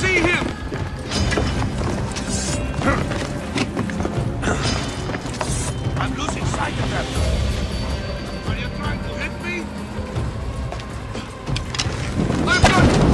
see him! I'm losing sight of them. Are you trying to hit me? Left gun!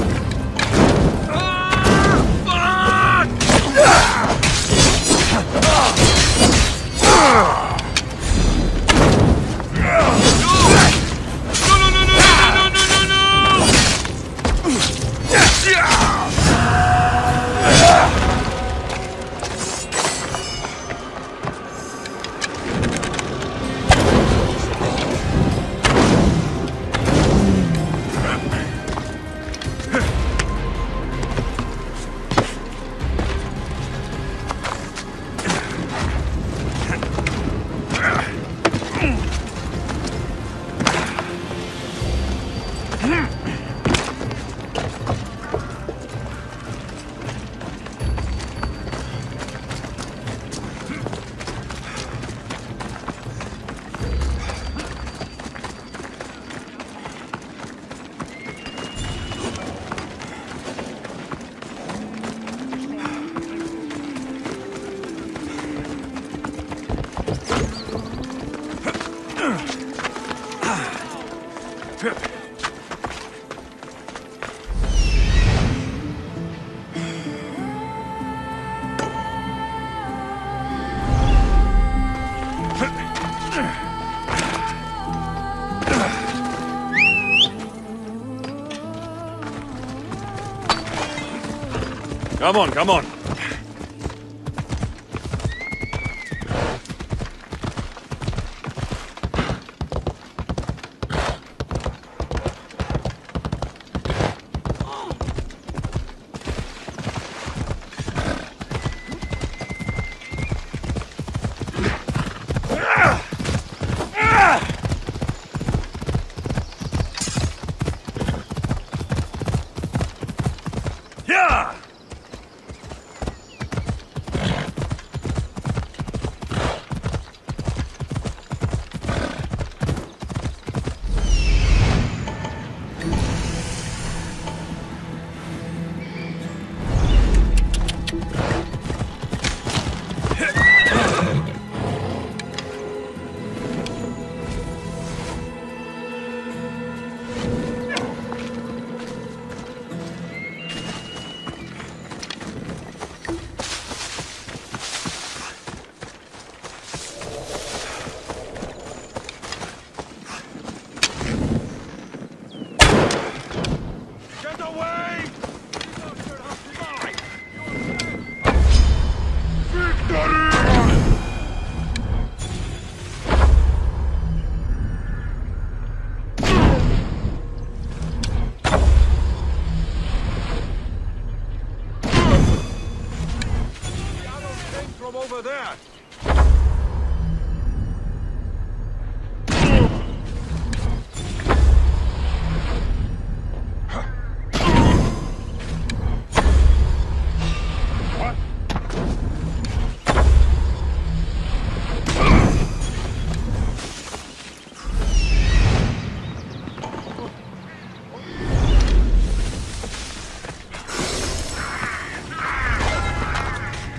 Come on, come on.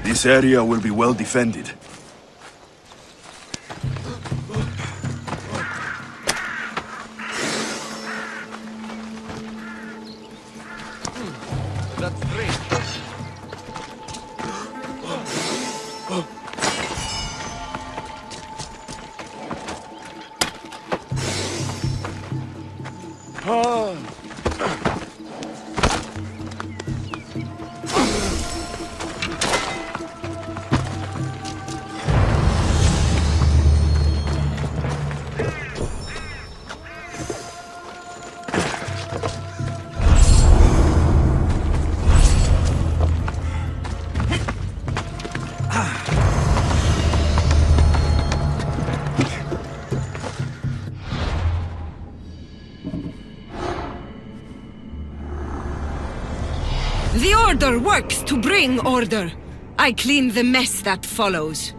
This area will be well defended. Order works to bring order. I clean the mess that follows.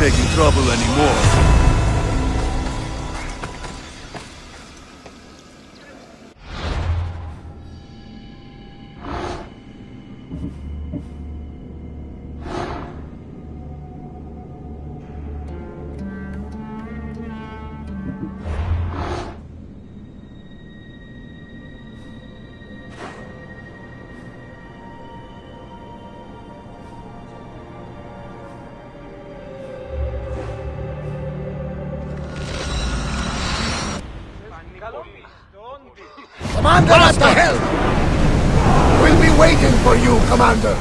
Making trouble anymore. Commander, what the hell? We'll be waiting for you, Commander.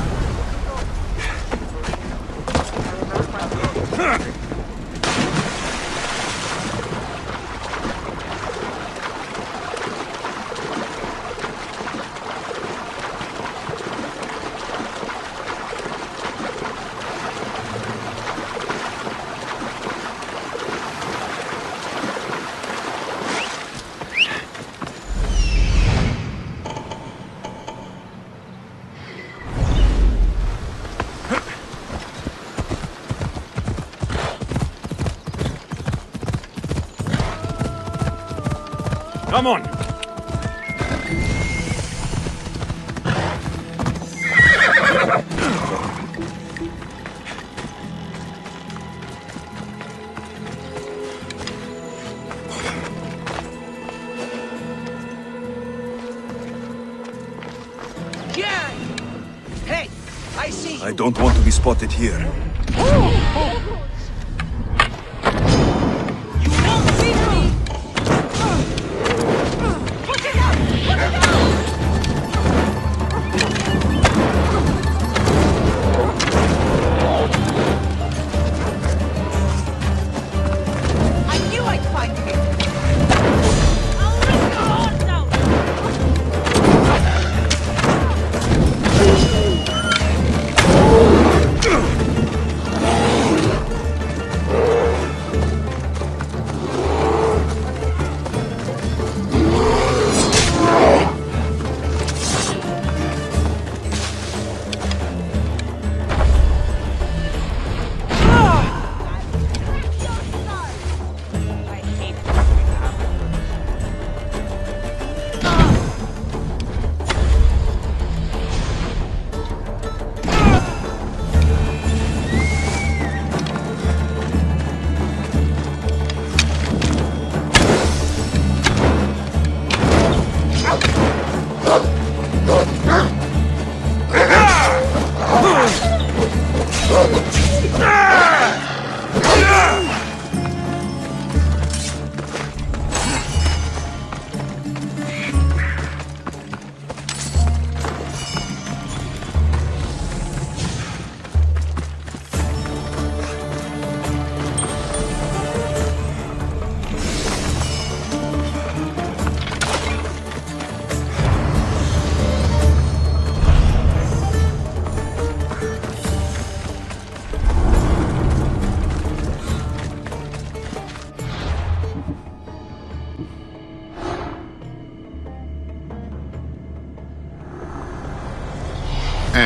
Come on! Yeah. Hey, I see you. I don't want to be spotted here.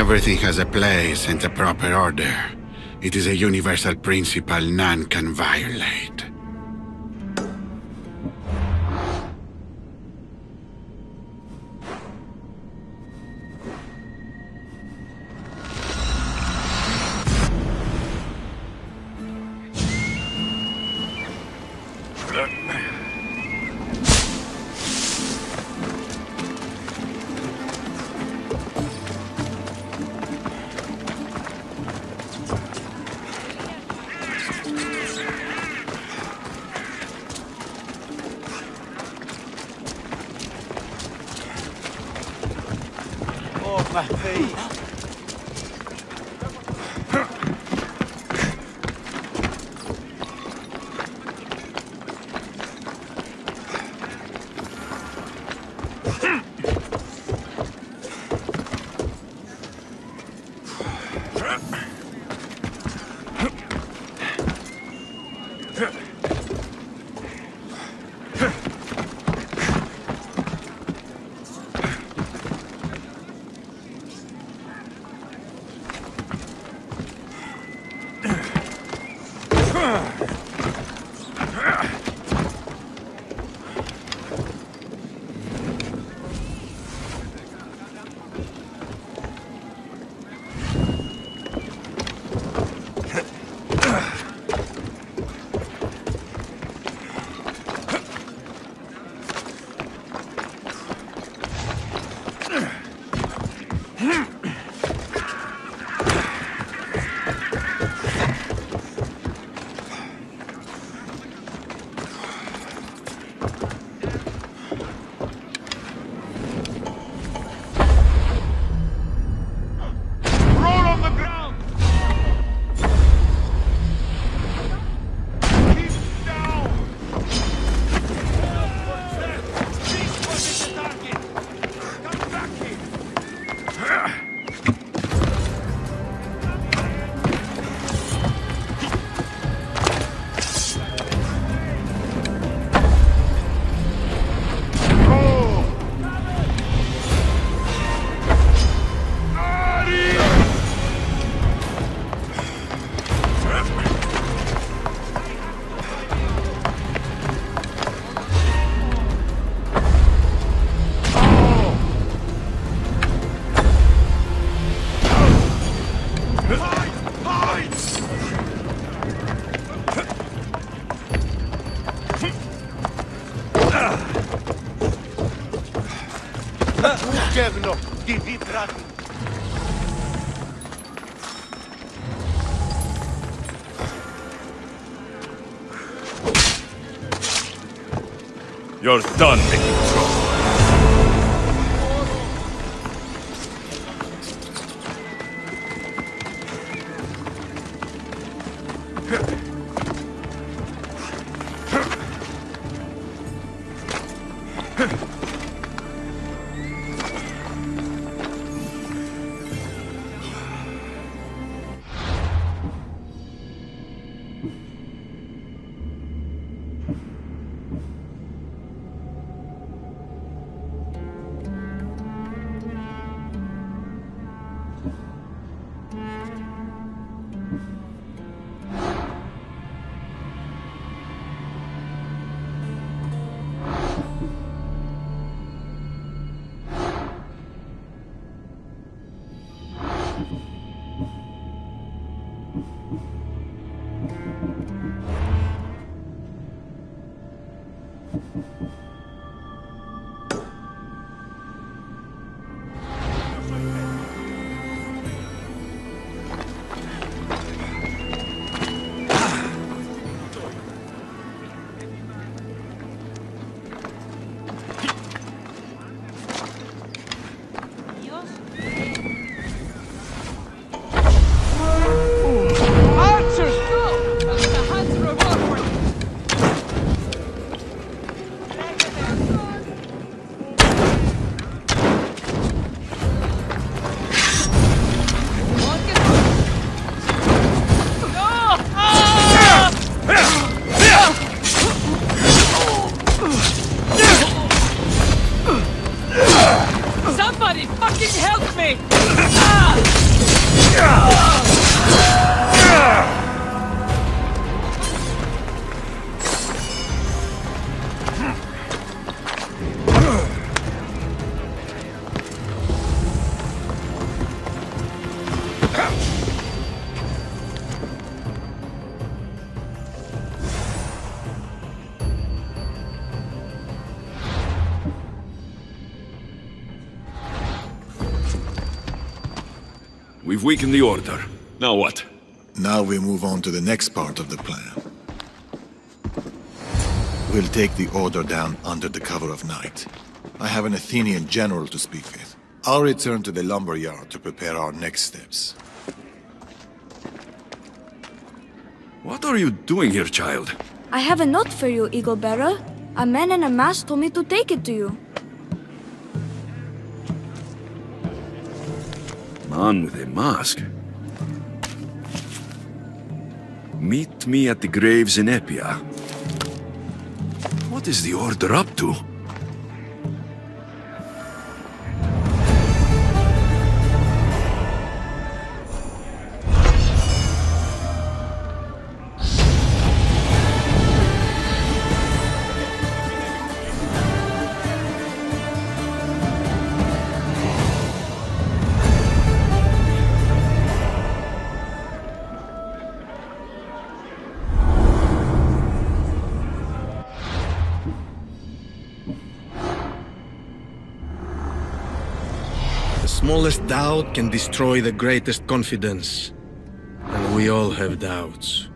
Everything has a place and a proper order. It is a universal principle none can violate. You're done making trouble. We've weakened the Order. Now what? Now we move on to the next part of the plan. We'll take the Order down under the cover of night. I have an Athenian general to speak with. I'll return to the lumberyard to prepare our next steps. What are you doing here, child? I have a note for you, Eagle Bearer. A man in a mask told me to take it to you. Man with a mask? Meet me at the graves in Epia. What is the Order up to? The smallest doubt can destroy the greatest confidence, and we all have doubts.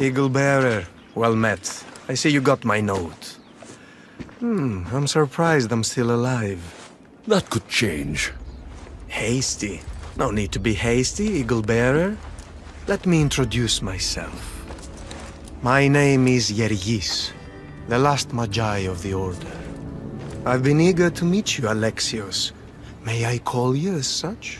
Eagle Bearer, well met. I see you got my note. I'm surprised I'm still alive. That could change. Hasty? No need to be hasty, Eagle Bearer. Let me introduce myself. My name is Yergis, the last Magi of the Order. I've been eager to meet you, Alexios. May I call you as such?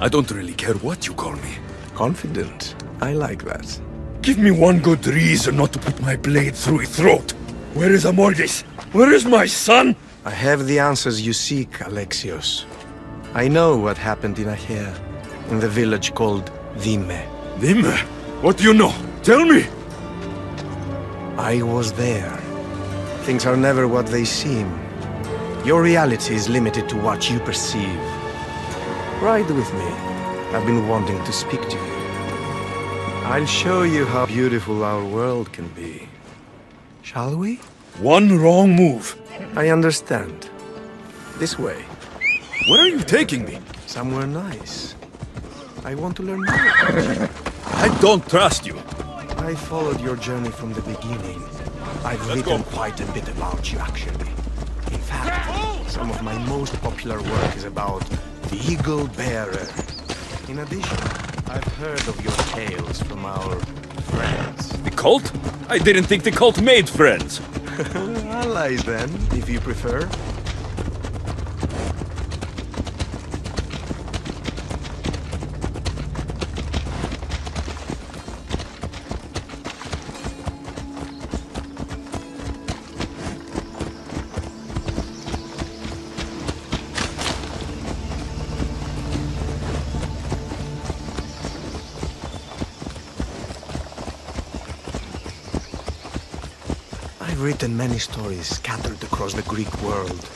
I don't really care what you call me. Confident. I like that. Give me one good reason not to put my blade through his throat. Where is Amorges? Where is my son? I have the answers you seek, Alexios. I know what happened in Aher, in the village called Vime. Vime? What do you know? Tell me! I was there. Things are never what they seem. Your reality is limited to what you perceive. Ride with me. I've been wanting to speak to you. I'll show you how beautiful our world can be. Shall we? One wrong move. I understand. This way. Where are you taking me? Somewhere nice. I want to learn more. I don't trust you. I followed your journey from the beginning. I've written quite a bit about you, actually. In fact, some of my most popular work is about the Eagle Bearer. In addition, I've heard of your tales from our friends. The cult? I didn't think the cult made friends. Allies then, if you prefer. I've written many stories scattered across the Greek world.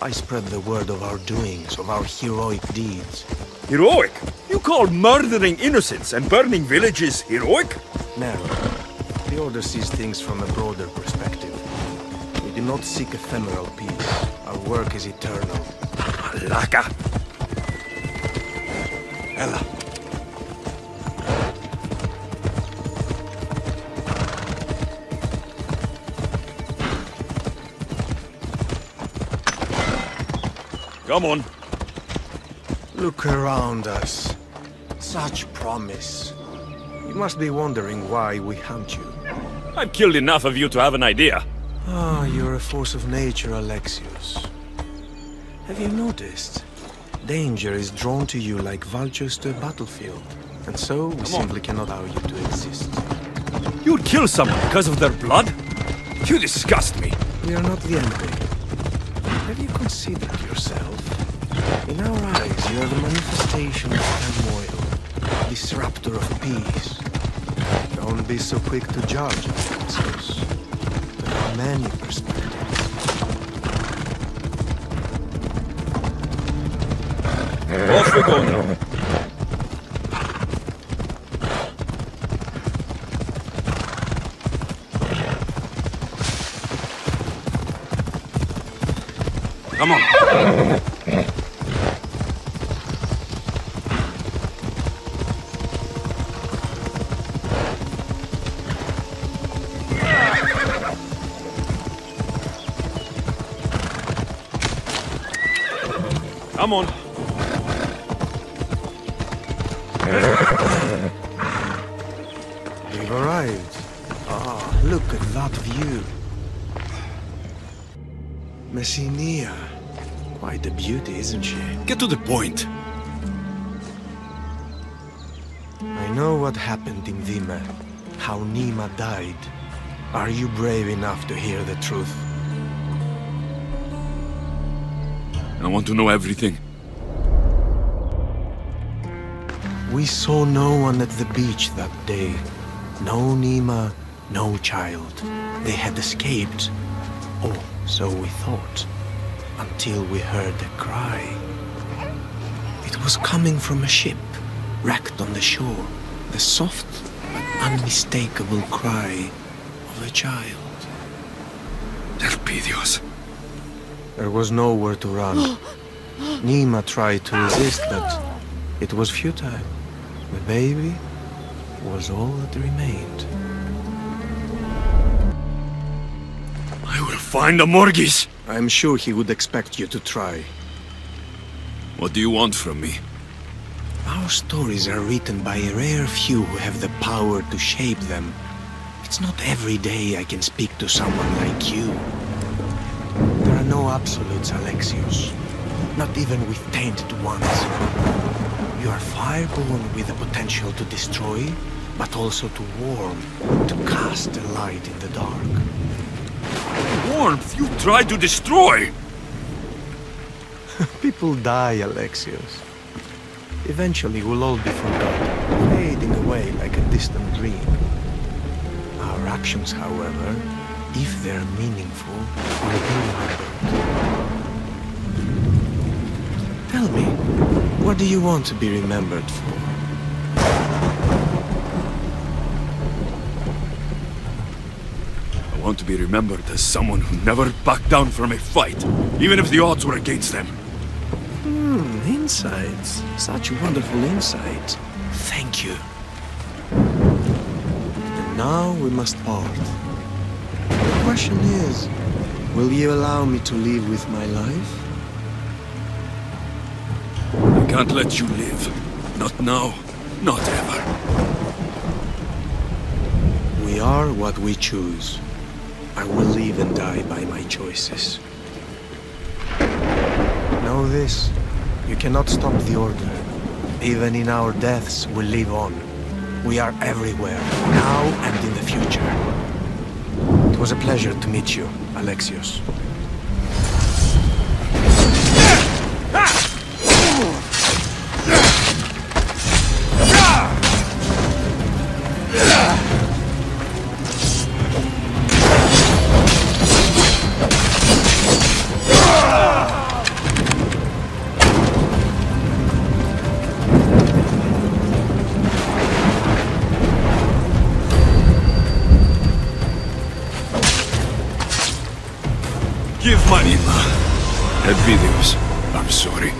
I spread the word of our doings, of our heroic deeds. Heroic? You call murdering innocents and burning villages heroic? Never. The Order sees things from a broader perspective. We do not seek ephemeral peace. Our work is eternal. Malaka! Ella! Come on. Look around us. Such promise. You must be wondering why we hunt you. I've killed enough of you to have an idea. Ah, you're a force of nature, Alexios. Have you noticed? Danger is drawn to you like vultures to a battlefield. And so, we simply cannot allow you to exist. You'd kill someone because of their blood? You disgust me. We are not the enemy. Have you considered yourself? In our eyes, you are the manifestation of turmoil, disruptor of peace. Don't be so quick to judge, Alexios. There are many perspectives. Off we go now. Come on. Come on. We've arrived. Ah, look at that view. Messinia. Quite a beauty, isn't she? Get to the point. I know what happened in Vime, how Neema died. Are you brave enough to hear the truth? I want to know everything. We saw no one at the beach that day. No Neema, no child. They had escaped. Or so we thought. Until we heard a cry. It was coming from a ship, wrecked on the shore. The soft but unmistakable cry of a child. Elpidios. There was nowhere to run. Neema tried to resist, but it was futile. The baby was all that remained. I will find Amorges! I'm sure he would expect you to try. What do you want from me? Our stories are written by a rare few who have the power to shape them. It's not every day I can speak to someone like you. There are no absolutes, Alexios. Not even with tainted ones. You are fireborn with the potential to destroy, but also to warm, to cast a light in the dark. Warmth you try to destroy! People die, Alexios. Eventually we'll all be forgotten, fading away like a distant dream. Our actions, however, if they're meaningful, will be remembered. Tell me, what do you want to be remembered for? I want to be remembered as someone who never backed down from a fight, even if the odds were against them. Insights. Such wonderful insights. Thank you. And now we must part. The question is, will you allow me to live with my life? I can't let you live. Not now. Not ever. We are what we choose. I will live and die by my choices. Know this. You cannot stop the Order. Even in our deaths, we live on. We are everywhere, now and in the future. It was a pleasure to meet you, Alexios. Give money, ma. Elpidios, I'm sorry.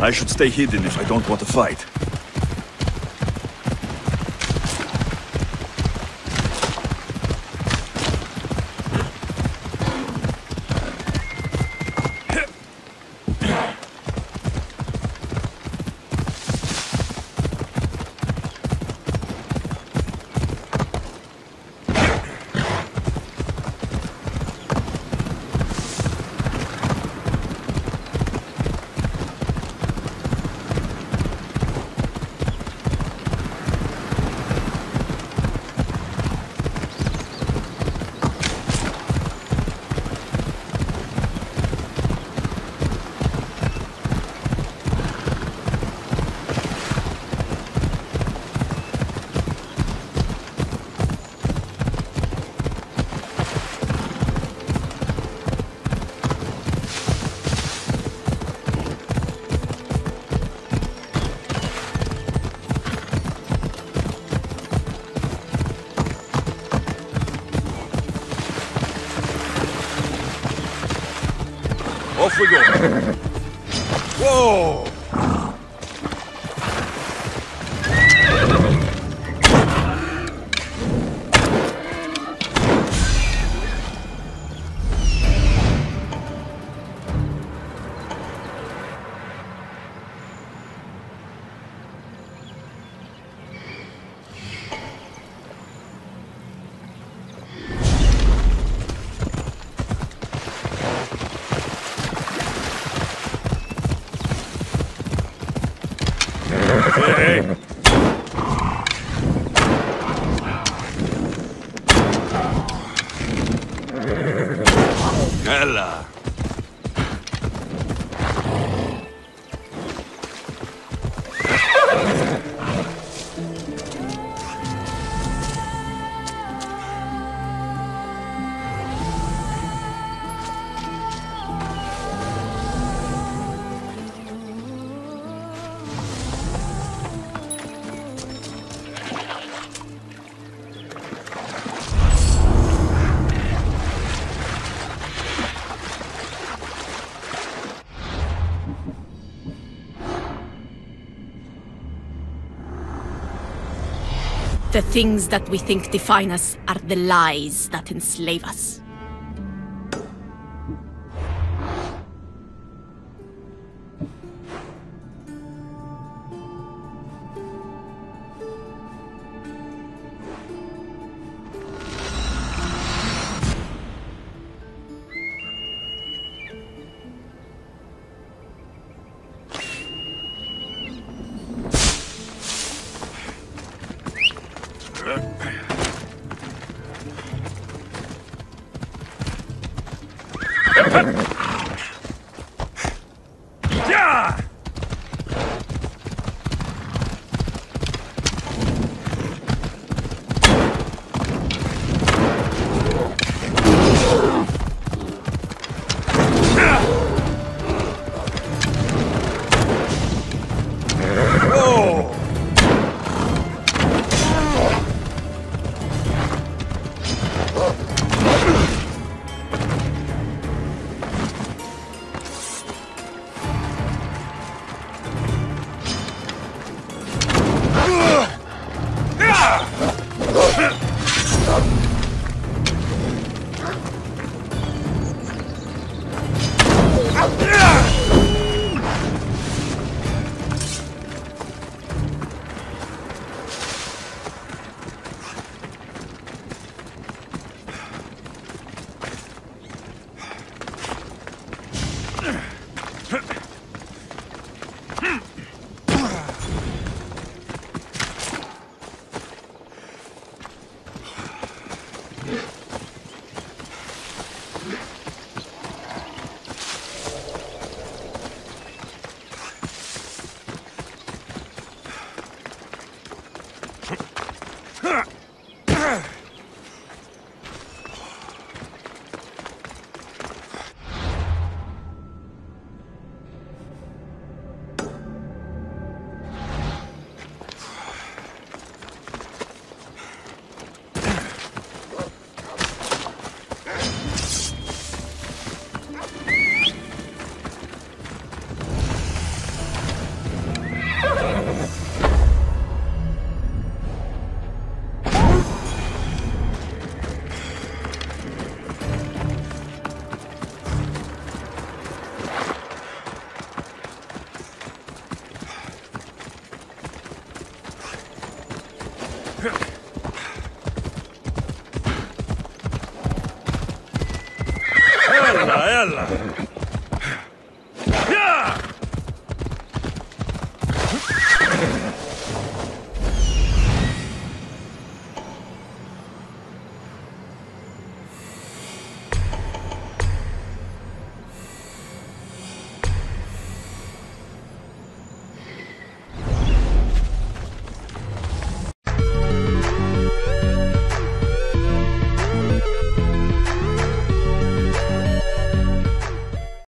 I should stay hidden if I don't want to fight. We go. Whoa! The things that we think define us are the lies that enslave us. Έλα, έλα.